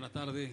buenas tardes.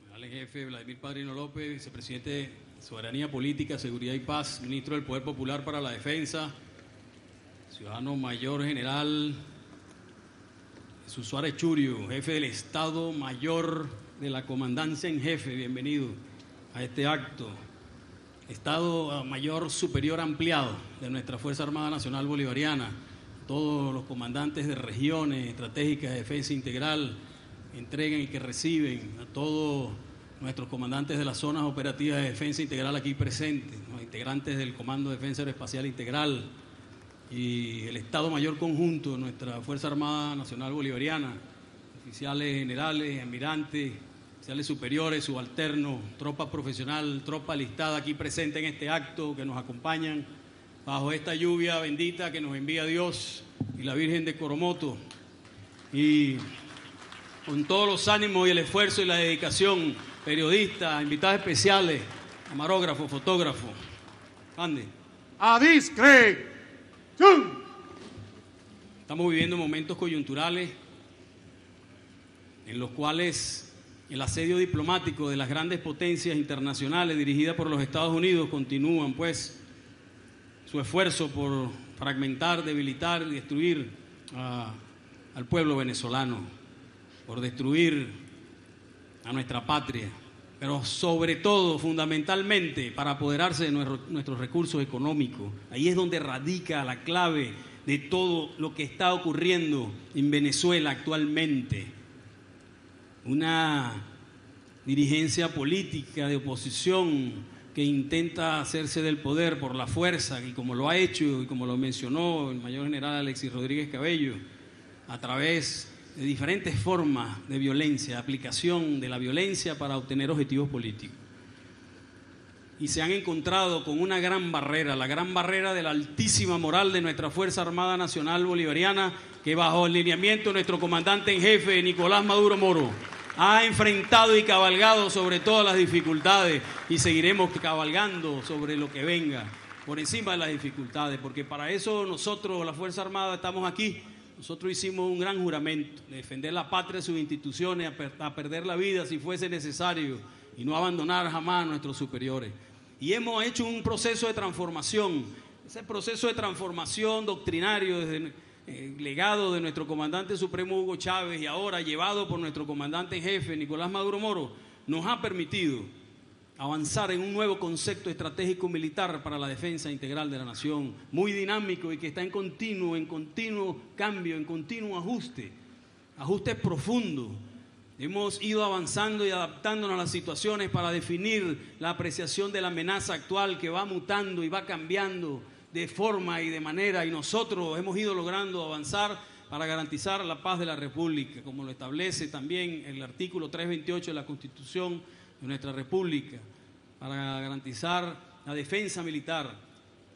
General en jefe Vladimir Padrino López, vicepresidente de Soberanía Política, Seguridad y Paz, ministro del Poder Popular para la Defensa, ciudadano mayor general Jesús Suárez Churio, jefe del Estado Mayor de la Comandancia en Jefe, bienvenido a este acto. Estado Mayor Superior Ampliado de nuestra Fuerza Armada Nacional Bolivariana, todos los comandantes de regiones estratégicas de defensa integral entregan y que reciben a todos nuestros comandantes de las zonas operativas de defensa integral aquí presentes, los integrantes del Comando de Defensa Aeroespacial Integral y el Estado Mayor Conjunto de nuestra Fuerza Armada Nacional Bolivariana, oficiales generales, almirantes, oficiales superiores, subalternos, tropa profesional, tropa alistada aquí presente en este acto que nos acompañan bajo esta lluvia bendita que nos envía Dios y la Virgen de Coromoto. Y con todos los ánimos y el esfuerzo y la dedicación, periodistas, invitados especiales, camarógrafos, fotógrafos. Ande. A discreción. Estamos viviendo momentos coyunturales en los cuales el asedio diplomático de las grandes potencias internacionales dirigidas por los Estados Unidos continúan, pues, su esfuerzo por fragmentar, debilitar y destruir al pueblo venezolano, por destruir a nuestra patria, pero sobre todo, fundamentalmente, para apoderarse de nuestros recursos económicos. Ahí es donde radica la clave de todo lo que está ocurriendo en Venezuela actualmente. Una dirigencia política de oposición que intenta hacerse del poder por la fuerza, y como lo ha hecho y como lo mencionó el mayor general Alexis Rodríguez Cabello, a través de diferentes formas de violencia, aplicación de la violencia para obtener objetivos políticos. Y se han encontrado con una gran barrera, la gran barrera de la altísima moral de nuestra Fuerza Armada Nacional Bolivariana, que bajo el lineamiento de nuestro comandante en jefe, Nicolás Maduro Moro, ha enfrentado y cabalgado sobre todas las dificultades, y seguiremos cabalgando sobre lo que venga, por encima de las dificultades, porque para eso nosotros, la Fuerza Armada, estamos aquí. Nosotros hicimos un gran juramento de defender la patria, sus instituciones, a perder la vida si fuese necesario, y no abandonar jamás a nuestros superiores. Y hemos hecho un proceso de transformación, ese proceso de transformación doctrinario desde el legado de nuestro comandante supremo Hugo Chávez y ahora llevado por nuestro comandante en jefe Nicolás Maduro Moro, nos ha permitido avanzar en un nuevo concepto estratégico militar para la defensa integral de la nación, muy dinámico y que está en continuo cambio, en continuo ajuste profundo. Hemos ido avanzando y adaptándonos a las situaciones para definir la apreciación de la amenaza actual que va mutando y va cambiando de forma y de manera, y nosotros hemos ido logrando avanzar para garantizar la paz de la República, como lo establece también el artículo 328 de la Constitución de nuestra República, para garantizar la defensa militar,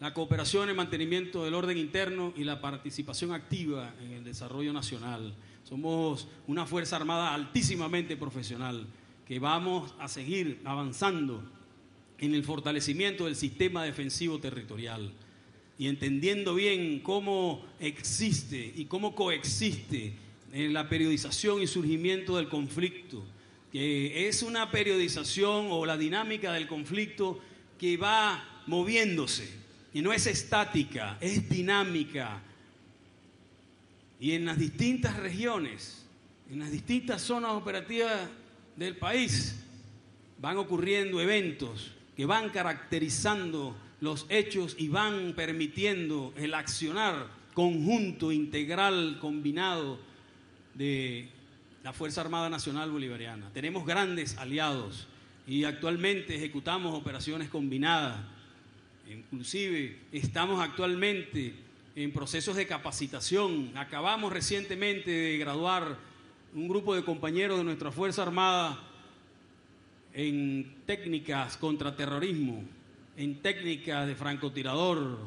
la cooperación en el mantenimiento del orden interno y la participación activa en el desarrollo nacional. Somos una Fuerza Armada altísimamente profesional que vamos a seguir avanzando en el fortalecimiento del sistema defensivo territorial y entendiendo bien cómo existe y cómo coexiste en la periodización y surgimiento del conflicto, que es una periodización o la dinámica del conflicto que va moviéndose y no es estática, es dinámica. Y en las distintas regiones, en las distintas zonas operativas del país, van ocurriendo eventos que van caracterizando los hechos y van permitiendo el accionar conjunto, integral, combinado de la Fuerza Armada Nacional Bolivariana. Tenemos grandes aliados y actualmente ejecutamos operaciones combinadas. Inclusive estamos actualmente en procesos de capacitación. Acabamos recientemente de graduar un grupo de compañeros de nuestra Fuerza Armada en técnicas contra terrorismo, en técnicas de francotirador,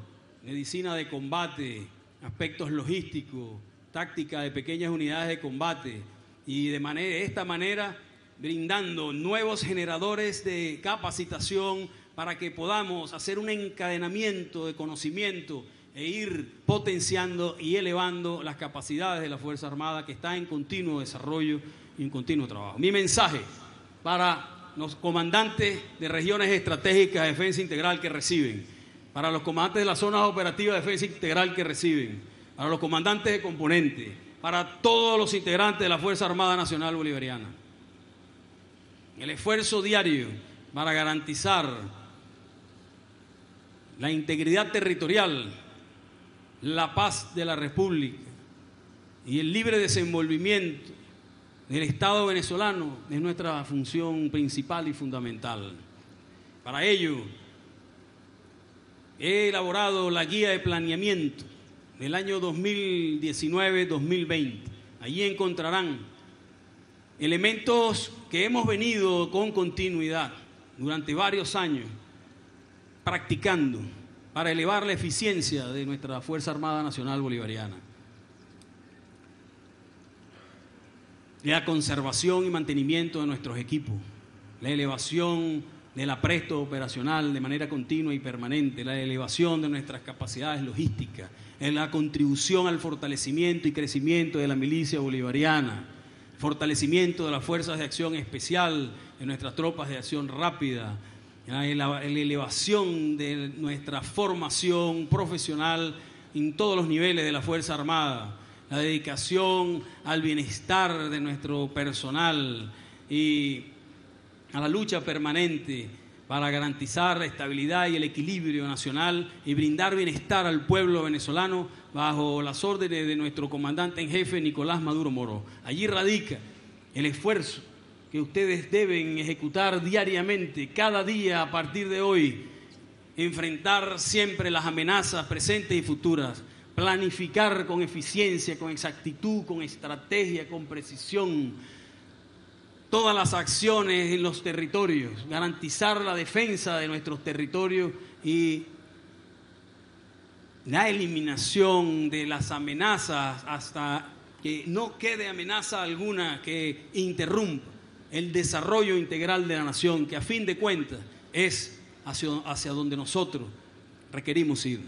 medicina de combate, aspectos logísticos, táctica de pequeñas unidades de combate, y de esta manera brindando nuevos generadores de capacitación para que podamos hacer un encadenamiento de conocimiento e ir potenciando y elevando las capacidades de la Fuerza Armada, que está en continuo desarrollo y en continuo trabajo. Mi mensaje para los comandantes de regiones estratégicas de defensa integral que reciben, para los comandantes de las zonas operativas de defensa integral que reciben, para los comandantes de componentes, para todos los integrantes de la Fuerza Armada Nacional Bolivariana. El esfuerzo diario para garantizar la integridad territorial, la paz de la República y el libre desenvolvimiento del Estado venezolano es nuestra función principal y fundamental. Para ello, he elaborado la guía de planeamiento del año 2019-2020. Allí encontrarán elementos que hemos venido con continuidad durante varios años practicando para elevar la eficiencia de nuestra Fuerza Armada Nacional Bolivariana. La conservación y mantenimiento de nuestros equipos, la elevación del apresto operacional de manera continua y permanente, la elevación de nuestras capacidades logísticas, la contribución al fortalecimiento y crecimiento de la milicia bolivariana, fortalecimiento de las fuerzas de acción especial, de nuestras tropas de acción rápida, la elevación de nuestra formación profesional en todos los niveles de la Fuerza Armada, la dedicación al bienestar de nuestro personal y a la lucha permanente para garantizar la estabilidad y el equilibrio nacional y brindar bienestar al pueblo venezolano bajo las órdenes de nuestro comandante en jefe Nicolás Maduro Moro. Allí radica el esfuerzo que ustedes deben ejecutar diariamente, cada día a partir de hoy, enfrentar siempre las amenazas presentes y futuras, planificar con eficiencia, con exactitud, con estrategia, con precisión, todas las acciones en los territorios, garantizar la defensa de nuestros territorios y la eliminación de las amenazas hasta que no quede amenaza alguna que interrumpa el desarrollo integral de la nación, que a fin de cuentas es hacia donde nosotros requerimos ir,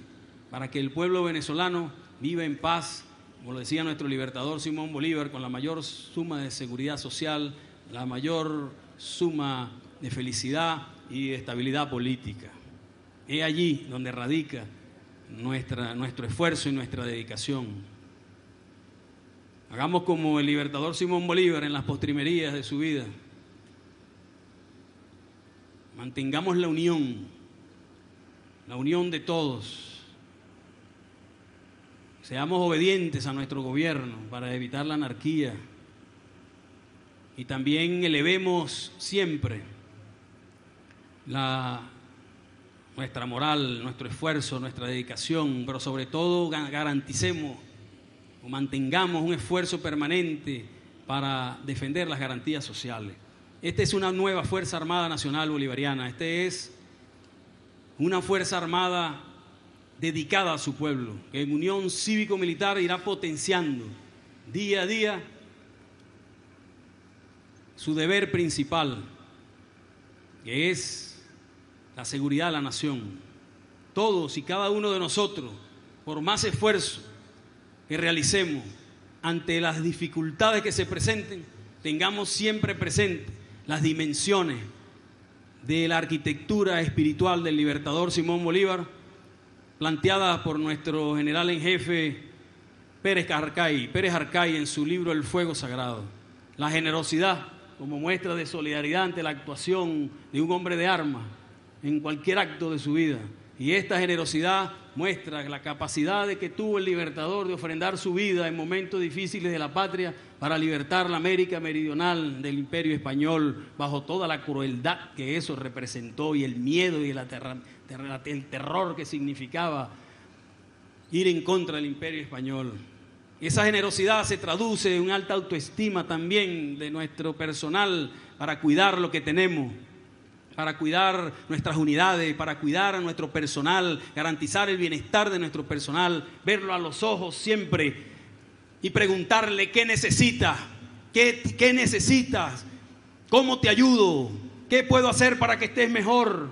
para que el pueblo venezolano viva en paz, como lo decía nuestro libertador Simón Bolívar, con la mayor suma de seguridad social, la mayor suma de felicidad y de estabilidad política. Es allí donde radica nuestro esfuerzo y nuestra dedicación. Hagamos como el libertador Simón Bolívar en las postrimerías de su vida. Mantengamos la unión de todos. Seamos obedientes a nuestro gobierno para evitar la anarquía. Y también elevemos siempre nuestra moral, nuestro esfuerzo, nuestra dedicación, pero sobre todo garanticemos o mantengamos un esfuerzo permanente para defender las garantías sociales. Esta es una nueva Fuerza Armada Nacional Bolivariana, esta es una Fuerza Armada dedicada a su pueblo, que en unión cívico-militar irá potenciando día a día su deber principal, que es la seguridad de la nación. Todos y cada uno de nosotros, por más esfuerzo que realicemos ante las dificultades que se presenten, tengamos siempre presente las dimensiones de la arquitectura espiritual del libertador Simón Bolívar, planteada por nuestro general en jefe Pérez Arcay en su libro El Fuego Sagrado. La generosidad como muestra de solidaridad ante la actuación de un hombre de armas en cualquier acto de su vida. Y esta generosidad muestra la capacidad de que tuvo el libertador de ofrendar su vida en momentos difíciles de la patria para libertar la América meridional del Imperio Español bajo toda la crueldad que eso representó y el miedo y el terror que significaba ir en contra del Imperio Español. Esa generosidad se traduce en una alta autoestima también de nuestro personal para cuidar lo que tenemos, para cuidar nuestras unidades, para cuidar a nuestro personal, garantizar el bienestar de nuestro personal, verlo a los ojos siempre y preguntarle qué necesitas, qué necesitas, cómo te ayudo, qué puedo hacer para que estés mejor.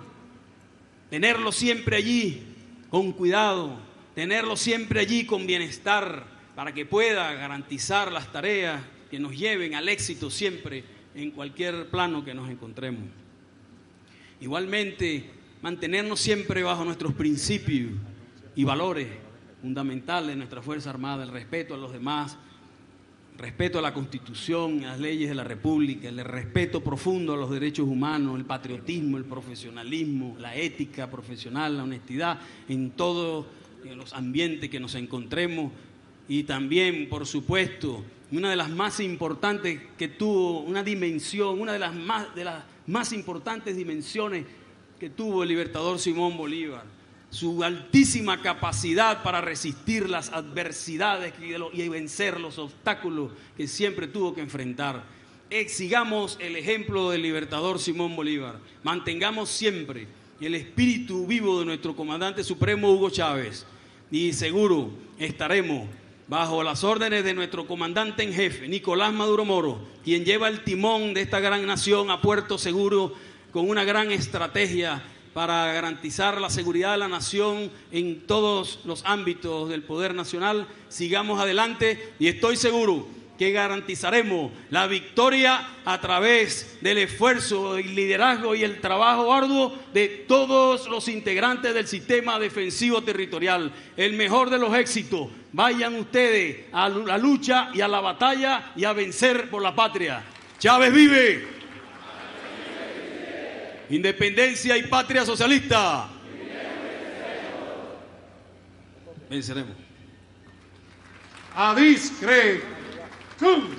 Tenerlo siempre allí con cuidado, tenerlo siempre allí con bienestar para que pueda garantizar las tareas que nos lleven al éxito siempre en cualquier plano que nos encontremos. Igualmente, mantenernos siempre bajo nuestros principios y valores fundamentales de nuestra Fuerza Armada, el respeto a los demás, el respeto a la Constitución, a las leyes de la República, el respeto profundo a los derechos humanos, el patriotismo, el profesionalismo, la ética profesional, la honestidad en todos los ambientes que nos encontremos. Y también, por supuesto, una de las más importantes que tuvo una dimensión, una de las más importantes dimensiones que tuvo el libertador Simón Bolívar, su altísima capacidad para resistir las adversidades y vencer los obstáculos que siempre tuvo que enfrentar. Exigamos el ejemplo del libertador Simón Bolívar, mantengamos siempre el espíritu vivo de nuestro comandante supremo Hugo Chávez, y seguro estaremos bajo las órdenes de nuestro comandante en jefe, Nicolás Maduro Moro, quien lleva el timón de esta gran nación a puerto seguro con una gran estrategia para garantizar la seguridad de la nación en todos los ámbitos del poder nacional. Sigamos adelante y estoy seguro que garantizaremos la victoria a través del esfuerzo, el liderazgo y el trabajo arduo de todos los integrantes del sistema defensivo territorial. El mejor de los éxitos. Vayan ustedes a la lucha y a la batalla y a vencer por la patria. ¡Chávez vive! Independencia y patria socialista. Venceremos. A discreción.